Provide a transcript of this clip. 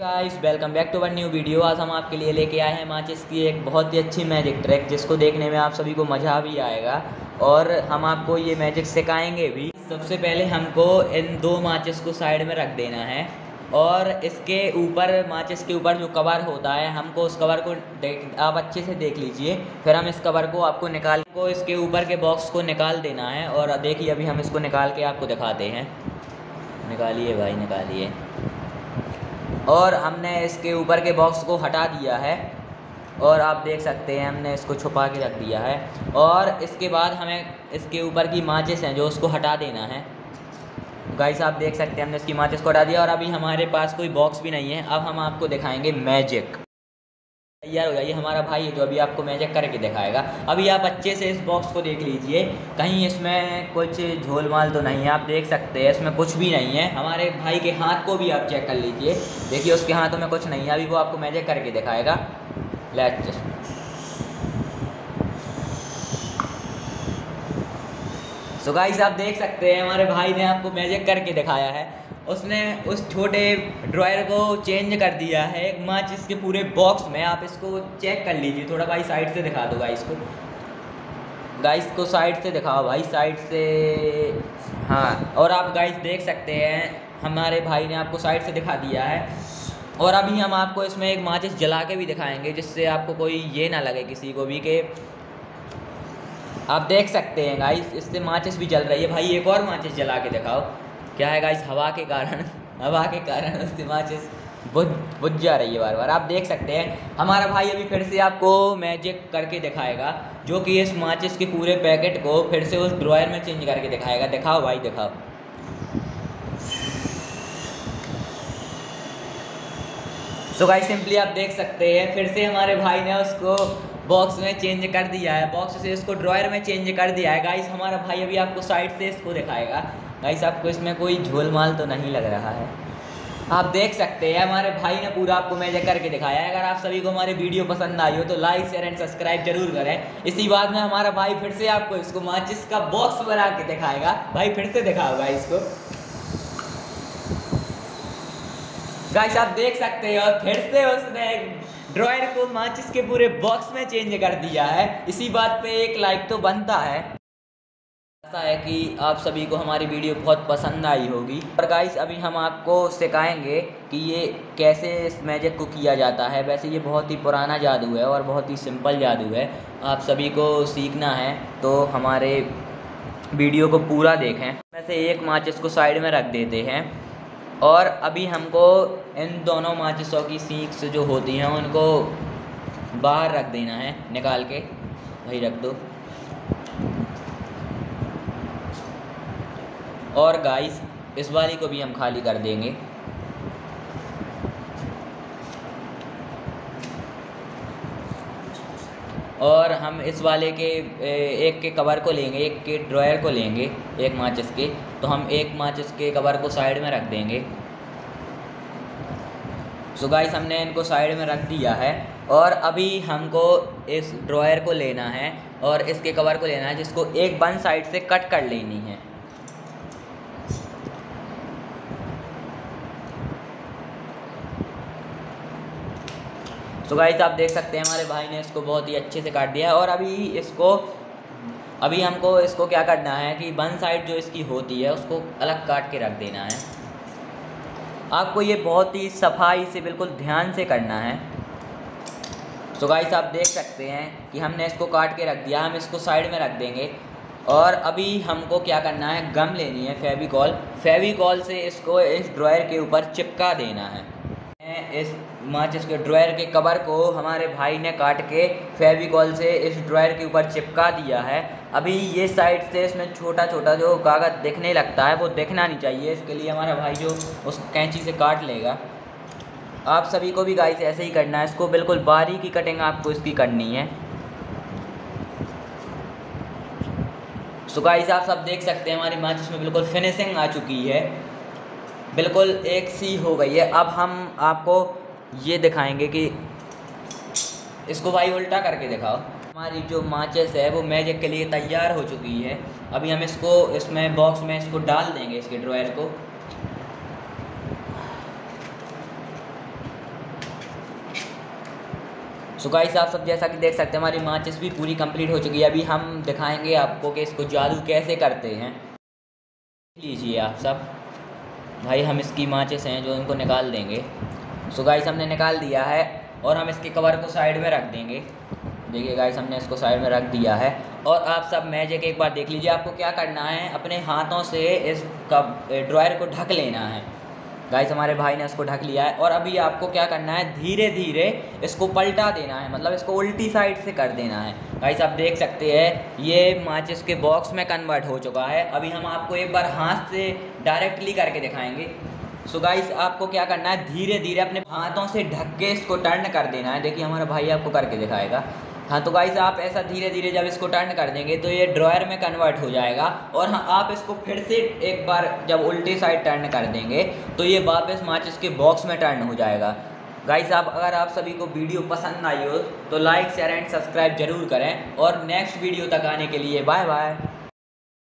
Guys welcome back to one new video. आज हम आपके लिए लेके आए हैं माचिस की एक बहुत ही अच्छी मैजिक ट्रैक, जिसको देखने में आप सभी को मज़ा भी आएगा और हम आपको ये मैजिक सिखाएंगे भी। सबसे पहले हमको इन दो माचिस को साइड में रख देना है और इसके ऊपर, माचिस के ऊपर जो कवर होता है, हमको उस कवर को आप अच्छे से देख लीजिए। फिर हम इस कवर को आपको निकाल को इसके ऊपर के बॉक्स को निकाल देना है। और देखिए अभी हम इसको निकाल के आपको दिखाते हैं। निकालिए भाई निकालिए। और हमने इसके ऊपर के बॉक्स को हटा दिया है और आप देख सकते हैं हमने इसको छुपा के रख दिया है। और इसके बाद हमें इसके ऊपर की माचिस हैं जो, उसको हटा देना है। गाइस आप देख सकते हैं हमने इसकी माचिस को हटा दिया और अभी हमारे पास कोई बॉक्स भी नहीं है। अब हम आपको दिखाएंगे मैजिक। तैयार हो जाइए, हमारा भाई है जो अभी आपको मैजिक करके दिखाएगा। अभी आप अच्छे से इस बॉक्स को देख लीजिए, कहीं इसमें कुछ झोलमाल तो नहीं है। आप देख सकते हैं इसमें कुछ भी नहीं है। हमारे भाई के हाथ को भी आप चेक कर लीजिए, देखिए उसके हाथों में कुछ नहीं है। अभी वो आपको मैजिक करके दिखाएगा। लेट्स सो गाइस आप देख सकते हैं हमारे भाई ने आपको मैजिक करके दिखाया है। उसने उस छोटे ड्रायर को चेंज कर दिया है एक माचिस के पूरे बॉक्स में। आप इसको चेक कर लीजिए थोड़ा। भाई साइड से दिखा दो गाइस को, गाइस को साइड से दिखाओ भाई, साइड से। हाँ, और आप गाइस देख सकते हैं हमारे भाई ने आपको साइड से दिखा दिया है। और अभी हम आपको इसमें एक माचिस जला के भी दिखाएंगे, जिससे आपको कोई ये ना लगे किसी को भी कि। आप देख सकते हैं गाइस इससे माचिस भी जल रही है। भाई एक और माचिस जला के दिखाओ। क्या है गाइस, हवा के कारण उसकी माचिस बुझ जा रही है बार बार। आप देख सकते हैं हमारा भाई अभी फिर से आपको मैजिक करके दिखाएगा, जो कि इस माचिस के पूरे पैकेट को फिर से उस ड्रॉयर में चेंज करके दिखाएगा। दिखाओ भाई दिखाओ। सो गाइस सिंपली आप देख सकते हैं फिर से हमारे भाई ने उसको बॉक्स में चेंज कर दिया है, बॉक्स से इसको ड्रॉयर में चेंज कर दिया है। गाइस हमारा भाई अभी आपको साइड से इसको दिखाएगा। गाइस आपको इसमें कोई झोलमाल तो नहीं लग रहा है। आप देख सकते हैं हमारे भाई ने पूरा आपको मैजिक करके दिखाया है। अगर आप सभी को हमारी वीडियो पसंद आई हो तो लाइक शेयर एंड सब्सक्राइब जरूर करें। इसी बात में हमारा भाई फिर से आपको इसको माचिस का बॉक्स बना के दिखाएगा। भाई फिर से दिखाओ इसको। गाइस आप देख सकते हैं और फिर से उसने ड्रॉयर को माचिस के पूरे बॉक्स में चेंज कर दिया है। इसी बात पे एक लाइक तो बनता है। आशा है कि आप सभी को हमारी वीडियो बहुत पसंद आई होगी। और गाइस अभी हम आपको सिखाएंगे कि ये कैसे इस मैजिक को किया जाता है। वैसे ये बहुत ही पुराना जादू है और बहुत ही सिंपल जादू है। आप सभी को सीखना है तो हमारे वीडियो को पूरा देखें। वैसे एक माचिस को साइड में रख देते हैं और अभी हमको इन दोनों माचिसों की सींक्स जो होती हैं उनको बाहर रख देना है, निकाल के। वही रख दो। और गाइस इस वाली को भी हम खाली कर देंगे। और हम इस वाले के एक के कवर को लेंगे, एक के ड्रॉयर को लेंगे, एक माचिस के। तो हम एक माचिस के कवर को साइड में रख देंगे। सो गाइस हमने इनको साइड में रख दिया है और अभी हमको इस ड्रॉयर को लेना है और इसके कवर को लेना है, जिसको एक वन साइड से कट कर लेनी है। सो गाइस आप देख सकते हैं हमारे भाई ने इसको बहुत ही अच्छे से काट दिया है। और अभी हमको इसको क्या करना है कि वन साइड जो इसकी होती है उसको अलग काट के रख देना है। आपको ये बहुत ही सफाई से, बिल्कुल ध्यान से करना है। सो गाइस आप देख सकते हैं कि हमने इसको काट के रख दिया। हम इसको साइड में रख देंगे और अभी हमको क्या करना है, गम लेनी है, फेविकॉल। फेविकॉल से इसको इस ड्रॉयर के ऊपर चिपका देना है। इस माचिस के ड्रॉयर के कवर को हमारे भाई ने काट के फेविकॉल से इस ड्रॉयर के ऊपर चिपका दिया है। अभी ये साइड से इसमें छोटा छोटा जो कागज़ दिखने लगता है वो दिखना नहीं चाहिए। इसके लिए हमारा भाई जो उस कैंची से काट लेगा। आप सभी को भी गाइस ऐसे ही करना है। इसको बिल्कुल बारीक की कटिंग आपको इसकी करनी है। सो गाइस आप सब देख सकते हैं हमारी माचिस में बिल्कुल फिनिशिंग आ चुकी है, बिल्कुल एक सी हो गई है। अब हम आपको ये दिखाएंगे कि इसको भाई उल्टा करके दिखाओ। हमारी जो माचिस है वो मैजिक के लिए तैयार हो चुकी है। अभी हम इसको इसमें बॉक्स में इसको डाल देंगे, इसके ड्रॉयर को। सो गाइस आप सब जैसा कि देख सकते हैं हमारी माचिस भी पूरी कंप्लीट हो चुकी है। अभी हम दिखाएंगे आपको कि इसको जादू कैसे करते हैं। लीजिए आप सब भाई, हम इसकी माचिस हैं जो इनको निकाल देंगे। सो गाइस हमने निकाल दिया है और हम इसके कवर को साइड में रख देंगे। देखिए गाइस हमने इसको साइड में रख दिया है और आप सब मैजिक एक बार देख लीजिए। आपको क्या करना है, अपने हाथों से इस कप ड्रॉयर को ढक लेना है। गाइस हमारे भाई ने इसको ढक लिया है और अभी आपको क्या करना है, धीरे धीरे इसको पलटा देना है, मतलब इसको उल्टी साइड से कर देना है। गाइस आप देख सकते हैं ये माचिस के बॉक्स में कन्वर्ट हो चुका है। अभी हम आपको एक बार हाथ से डायरेक्टली करके दिखाएंगे। सो गाइस आपको क्या करना है, धीरे धीरे अपने हाथों से ढक के इसको टर्न कर देना है। देखिए हमारा भाई आपको करके दिखाएगा। हाँ तो गाइस आप ऐसा धीरे धीरे जब इसको टर्न कर देंगे तो ये ड्रॉयर में कन्वर्ट हो जाएगा। और हाँ, आप इसको फिर से एक बार जब उल्टी साइड टर्न कर देंगे तो ये वापस माचिस के बॉक्स में टर्न हो जाएगा। गाइस आप अगर आप सभी को वीडियो पसंद आई हो तो लाइक शेयर एंड सब्सक्राइब जरूर करें और नेक्स्ट वीडियो तक आने के लिए बाय बाय।